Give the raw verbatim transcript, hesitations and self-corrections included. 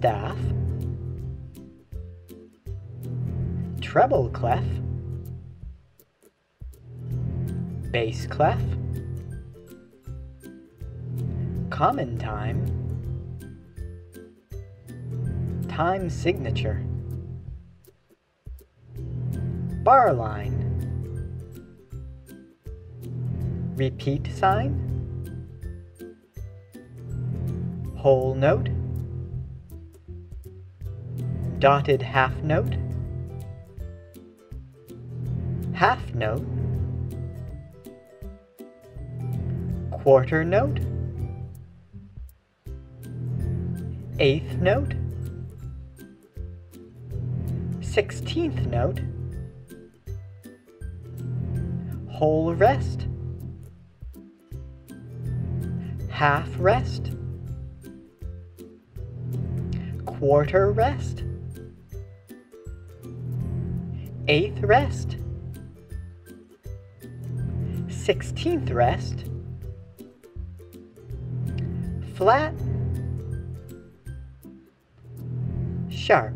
staff, treble clef, bass clef, common time, time signature, bar line, repeat sign, whole note, dotted half note, half note, quarter note, eighth note, sixteenth note, whole rest, half rest, quarter rest, eighth rest, sixteenth rest, flat, sharp.